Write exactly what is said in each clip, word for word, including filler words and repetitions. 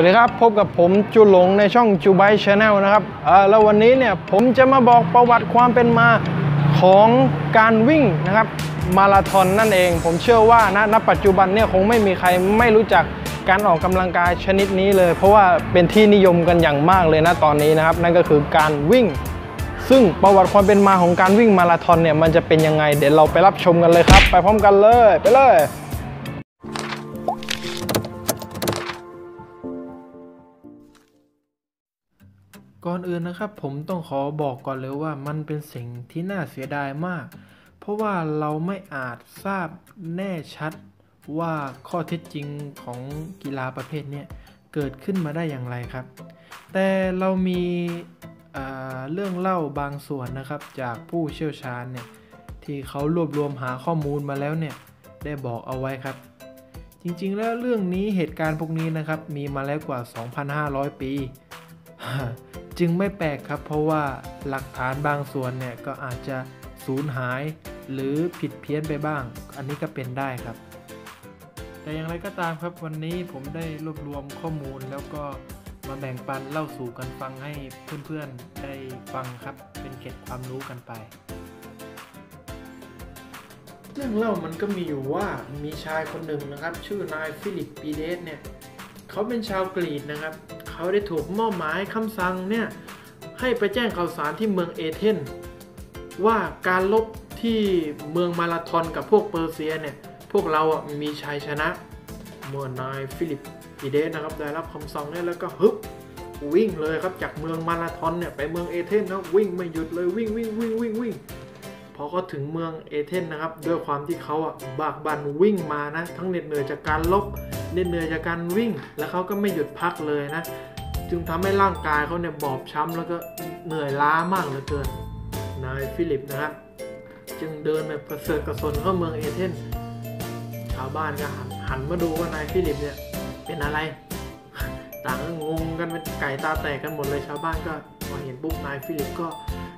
สวัสดีครับพบกับผมจูหลงในช่องจูไบค์ Channel นะครับแล้ววันนี้เนี่ยผมจะมาบอกประวัติความเป็นมาของการวิ่งนะครับมาราธอนนั่นเองผมเชื่อว่านะณปัจจุบันเนี่ยคงไม่มีใครไม่รู้จักการออกกำลังกายชนิดนี้เลยเพราะว่าเป็นที่นิยมกันอย่างมากเลยนะตอนนี้นะครับนั่นก็คือการวิ่งซึ่งประวัติความเป็นมาของการวิ่งมาราธอนเนี่ยมันจะเป็นยังไงเดี๋ยวเราไปรับชมกันเลยครับไปพร้อมกันเลยไปเลยก่อนอื่นนะครับผมต้องขอบอกก่อนเลยว่ามันเป็นสิ่งที่น่าเสียดายมากเพราะว่าเราไม่อาจทราบแน่ชัดว่าข้อเท็จจริงของกีฬาประเภทนี้เกิดขึ้นมาได้อย่างไรครับแต่เรามีเรื่องเล่าบางส่วนนะครับจากผู้เชี่ยวชาญเนี่ยที่เขารวบรวมหาข้อมูลมาแล้วเนี่ยได้บอกเอาไว้ครับจริงๆแล้วเรื่องนี้เหตุการณ์พวกนี้นะครับมีมาแล้วกว่า สองพันห้าร้อย ปีจึงไม่แปลกครับเพราะว่าหลักฐานบางส่วนเนี่ยก็อาจจะสูญหายหรือผิดเพี้ยนไปบ้างอันนี้ก็เป็นได้ครับแต่อย่างไรก็ตามครับวันนี้ผมได้รวบรวมข้อมูลแล้วก็มาแบ่งปันเล่าสู่กันฟังให้เพื่อนๆได้ฟังครับเป็นเกร็ดความรู้กันไปเรื่องเล่ามันก็มีอยู่ว่ามีชายคนหนึ่งนะครับชื่อนายฟิลิปปีเดสเนี่ยเขาเป็นชาวกรีซนะครับเขาได้ถูกมอบหมายคำสั่งเนี่ยให้ไปแจ้งข่าวสารที่เมืองเอเธนว่าการรบที่เมืองมาราธอนกับพวกเปอร์เซียเนี่ยพวกเราอ่ะมีชัยชนะเมื่อนายฟิลิปปีเดสนะครับได้รับคำสั่งเนี่ยแล้วก็ฮึบวิ่งเลยครับจากเมืองมาราธอนเนี่ยไปเมืองเอเธนนะวิ่งไม่หยุดเลยวิ่งวิ่งวิ่งวิ่งวิ่งพอเขาถึงเมืองเอเธนนะครับด้วยความที่เขาอ่ะบากบั่นวิ่งมานะทั้งเหน็ดเหนื่อยจากการรบเหน็ดเหนื่อยจากการวิ่งแล้วเขาก็ไม่หยุดพักเลยนะจึงทำให้ร่างกายเขาเนี่ยบอบช้ำแล้วก็เหนื่อยล้ามากเหลือเกินนายฟิลิปนะครับจึงเดินแบบกระเสือกกระสนเข้าเมืองเอเธนชาวบ้านก็หันมาดูว่านายฟิลิปเนี่ยเป็นอะไรต่างก็งงกันเป็นไก่ตาแตกกันหมดเลยชาวบ้านก็พอเห็นปุ๊บนายฟิลิปก็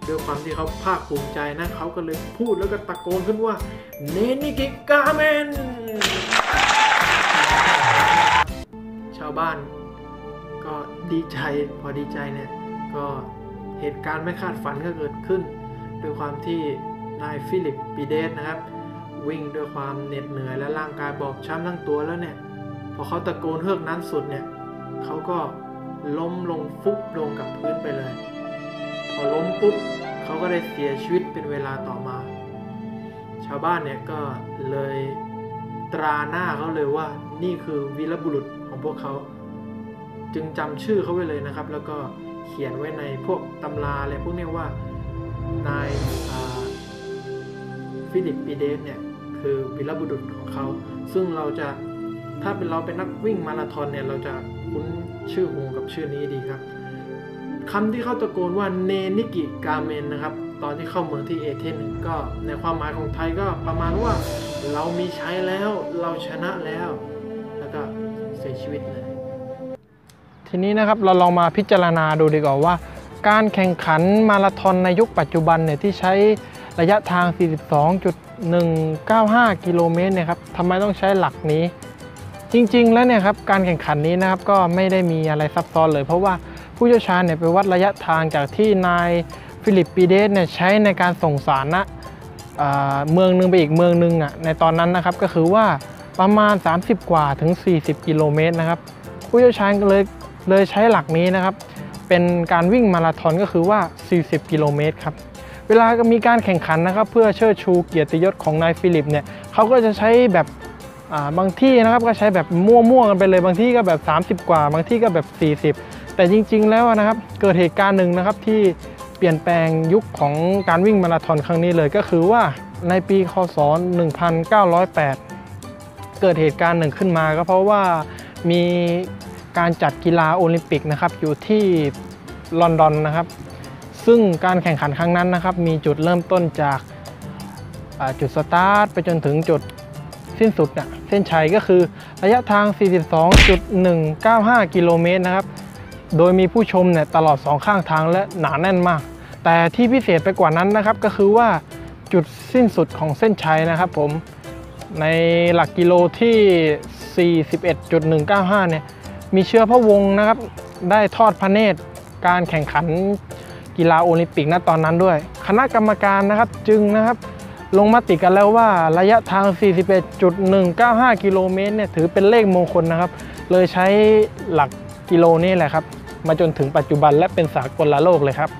ด้วยความที่เขาภาคภูมิใจนะเขาก็เลยพูดแล้วก็ตะโกนขึ้นว่าเนนิกิกาเมนชาวบ้านก็ดีใจพอดีใจเนี่ยก็เหตุการณ์ไม่คาดฝันก็เกิดขึ้นด้วยความที่นายฟิลิปปีเดสนะครับวิ่งด้วยความเหน็ดเหนื่อยและร่างกายบอบช้ำทั้งตัวแล้วเนี่ยพอเขาตะโกนเฮือกนั้นสุดเนี่ยเขาก็ล้มลงฟุบลงกับพื้นไปเลยพอล้มปุ๊บเขาก็ได้เสียชีวิตเป็นเวลาต่อมาชาวบ้านเนี่ยก็เลยตราหน้าเขาเลยว่านี่คือวีรบุรุษของพวกเขาจึงจำชื่อเขาไว้เลยนะครับแล้วก็เขียนไว้ในพวกตำราอะไรพวกนี้ว่านายฟิลิปปีเดสเนี่ยคือวีรบุรุษของเขาซึ่งเราจะถ้าเป็นเราเป็นนักวิ่งมาราธอนเนี่ยเราจะคุ้นชื่อวงกับชื่อนี้ดีครับคำที่เขาตะโกนว่าเนนิกิกาเมนนะครับตอนที่เข้าเมืองที่เอเธนก็ในความหมายของไทยก็ประมาณว่าเรามีชัยแล้วเราชนะแล้วแล้วก็เสียชีวิตเลยทีนี้นะครับเราลองมาพิจารณาดูดีกว่าว่าการแข่งขันมาราธอนในยุคปัจจุบันเนี่ยที่ใช้ระยะทาง สี่สิบสองจุดหนึ่งเก้าห้า กิโลเมตรเนี่ยครับทำไมต้องใช้หลักนี้จริงๆแล้วเนี่ยครับการแข่งขันนี้นะครับก็ไม่ได้มีอะไรซับซ้อนเลยเพราะว่าผู้เชี่ยวชาญเนี่ยไปวัดระยะทางจากที่นายฟิลิปปีเดสเนี่ยใช้ในการส่งสารนะเมืองนึงไปอีกเมืองนึงอ่ะในตอนนั้นนะครับก็คือว่าประมาณสามสิบกว่าถึงสี่สิบกิโลเมตรนะครับผู้เชี่ยวชาญเลยเลยใช้หลักนี้นะครับเป็นการวิ่งมาราธอนก็คือว่าสี่สิบกิโลเมตรครับเวลามีการแข่งขันนะครับเพื่อเชิดชูเกียรติยศของนายฟิลิปเนี่ยเขาก็จะใช้แบบบางที่นะครับก็ใช้แบบมั่วๆกันไปเลยบางที่ก็แบบสามสิบกว่าบางที่ก็แบบสี่สิบแต่จริงๆแล้วนะครับเกิดเหตุการณ์หนึ่งนะครับที่เปลี่ยนแปลงยุคของการวิ่งมาราธอนครั้งนี้เลยก็คือว่าในปีค.ศ.หนึ่งพันเก้าร้อยแปดเกิดเหตุการณ์หนึ่งขึ้นมาก็เพราะว่ามีการจัดกีฬาโอลิมปิกนะครับอยู่ที่ลอนดอนนะครับซึ่งการแข่งขันครั้งนั้นนะครับมีจุดเริ่มต้นจากจุดสตาร์ทไปจนถึงจุดสิ้นสุดนะเส้นชัยก็คือระยะทาง สี่สิบสองจุดหนึ่งเก้าห้า กิโลเมตรนะครับโดยมีผู้ชมเนี่ยตลอดสองข้างทางและหนาแน่นมากแต่ที่พิเศษไปกว่านั้นนะครับก็คือว่าจุดสิ้นสุดของเส้นชัยนะครับผมในหลักกิโลที่ สี่สิบเอ็ดจุดหนึ่งเก้าห้า เนี่ย มีเชื้อพระวงศ์นะครับได้ทอดพระเนตรการแข่งขันกีฬาโอลิมปิกณตอนนั้นด้วยคณะกรรมการนะครับจึงนะครับลงมติกันแล้วว่าระยะทาง สี่สิบเอ็ดจุดหนึ่งเก้าห้า กิโลเมตรเนี่ยถือเป็นเลขมงคลนะครับเลยใช้หลักกิโลนี่แหละครับมาจนถึงปัจจุบันและเป็นสากลโลกเลยครับ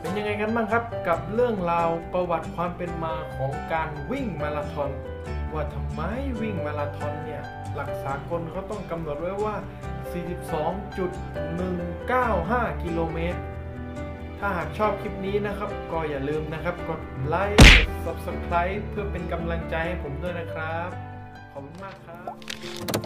เป็นยังไงกันบ้างครับกับเรื่องราวประวัติความเป็นมาของการวิ่งมาราธอนว่าทำไมวิ่งมาราธอนเนี่ยหลักสากลเขาต้องกำหนดไว้ว่า สี่สิบสองจุดหนึ่งเก้าห้า กิโลเมตรถ้าหากชอบคลิปนี้นะครับก็อย่าลืมนะครับกดไลค์กด Subscribe เพื่อเป็นกำลังใจให้ผมด้วยนะครับขอบคุณมากครับ